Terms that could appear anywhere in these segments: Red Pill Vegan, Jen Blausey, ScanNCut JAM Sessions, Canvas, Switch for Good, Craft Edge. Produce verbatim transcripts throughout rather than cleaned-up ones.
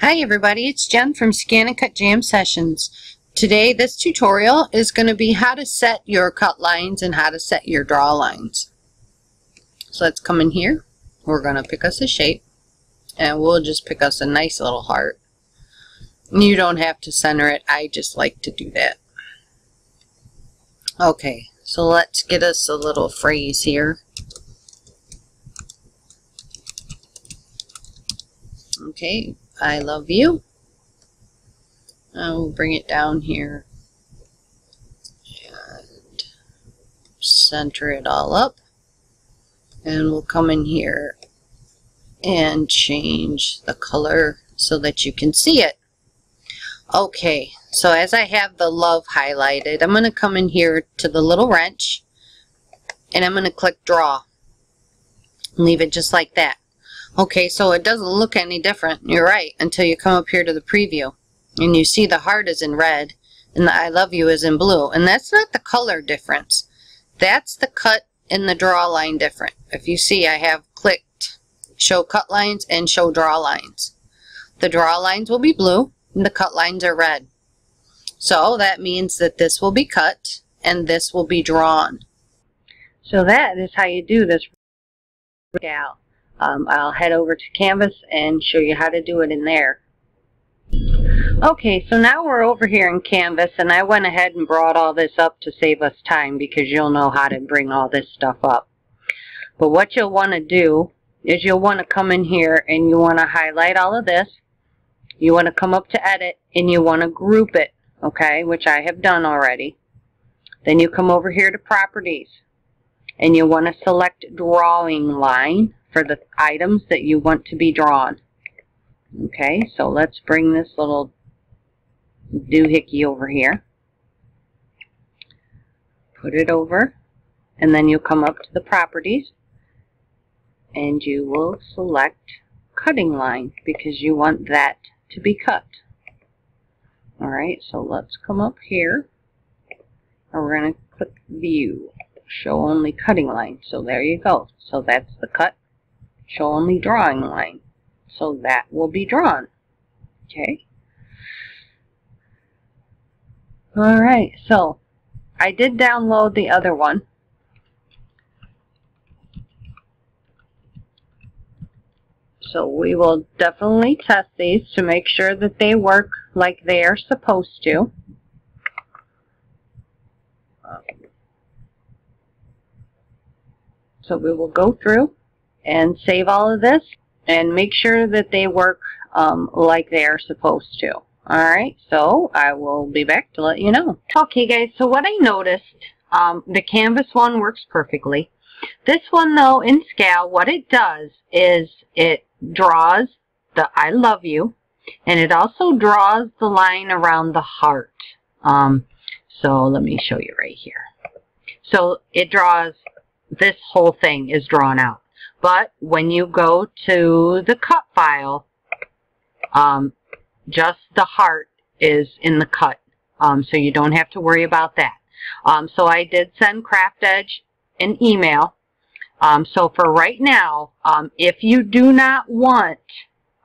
Hi everybody, it's Jen from ScanNCut JAM Sessions. Today this tutorial is going to be how to set your cut lines and how to set your draw lines. So let's come in here, we're going to pick us a shape, and we'll just pick us a nice little heart. You don't have to center it, I just like to do that. Okay, so let's get us a little phrase here. Okay. I love you. I'll bring it down here and center it all up, and we'll come in here and change the color so that you can see it. Okay, so as I have the love highlighted, I'm going to come in here to the little wrench and I'm going to click draw. Leave it just like that. Okay, so it doesn't look any different, you're right, until you come up here to the preview. And you see the heart is in red, and the I love you is in blue. And that's not the color difference. That's the cut and the draw line different. If you see, I have clicked show cut lines and show draw lines. The draw lines will be blue, and the cut lines are red. So that means that this will be cut, and this will be drawn. So that is how you do this gal. Um, I'll head over to Canvas and show you how to do it in there. Okay, so now we're over here in Canvas, and I went ahead and brought all this up to save us time because you'll know how to bring all this stuff up. But what you'll want to do is you'll want to come in here and you want to highlight all of this. You want to come up to Edit and you want to group it, okay, which I have done already. Then you come over here to Properties and you want to select Drawing Line for the items that you want to be drawn. Okay, so let's bring this little doohickey over here. Put it over, and then you'll come up to the properties, and you will select cutting line because you want that to be cut. Alright, so let's come up here, and we're going to click View. Show only cutting line. So there you go. So that's the cut. Show only drawing line. So that will be drawn. Okay. Alright, so I did download the other one. So we will definitely test these to make sure that they work like they are supposed to. So we will go through and save all of this and make sure that they work um, like they are supposed to. Alright, so I will be back to let you know. Okay guys, so what I noticed, um, the Canvas one works perfectly. This one though, in scale, what it does is it draws the I love you, and it also draws the line around the heart. Um, so let me show you right here. So it draws... this whole thing is drawn out. But when you go to the cut file, um, just the heart is in the cut. Um, so you don't have to worry about that. Um, so I did send Craft Edge an email. Um, so for right now, um, if you do not want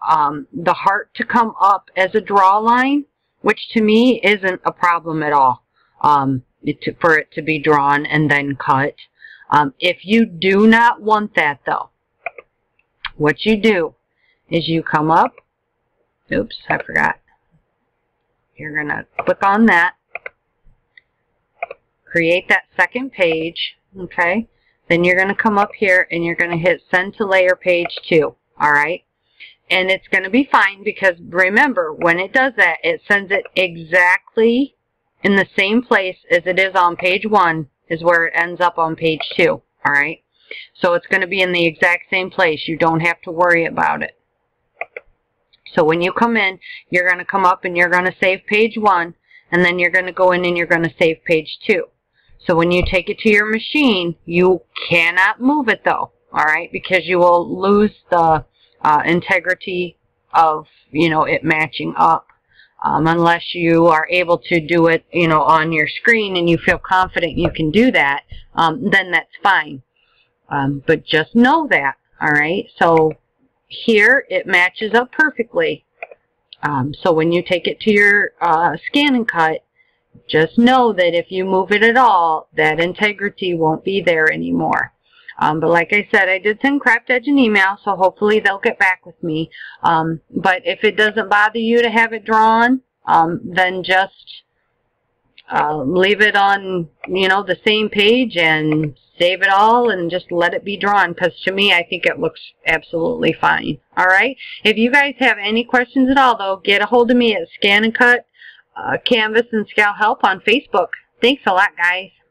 um, the heart to come up as a draw line, which to me isn't a problem at all, um, it to, for it to be drawn and then cut. Um, if you do not want that, though, what you do is you come up. Oops, I forgot. You're going to click on that. Create that second page, okay? Then you're going to come up here and you're going to hit Send to Layer Page two, all right? And it's going to be fine because, remember, when it does that, it sends it exactly in the same place as it is on page one. Is where it ends up on page two, alright? So it's going to be in the exact same place. You don't have to worry about it. So when you come in, you're going to come up and you're going to save page one, and then you're going to go in and you're going to save page two. So when you take it to your machine, you cannot move it though, alright? Because you will lose the uh, integrity of, you know, it matching up. Um, unless you are able to do it, you know, on your screen and you feel confident you can do that, um, then that's fine. Um, but just know that, all right? So here it matches up perfectly. Um, so when you take it to your uh, ScanNCut, just know that if you move it at all, that integrity won't be there anymore. Um, but like I said, I did send Craft Edge an email, so hopefully they'll get back with me. Um, but if it doesn't bother you to have it drawn, um, then just uh, leave it on, you know, the same page and save it all and just let it be drawn, because to me, I think it looks absolutely fine. All right? If you guys have any questions at all, though, get a hold of me at ScanNCut, uh, Canvas, and Scal Help on Facebook. Thanks a lot, guys.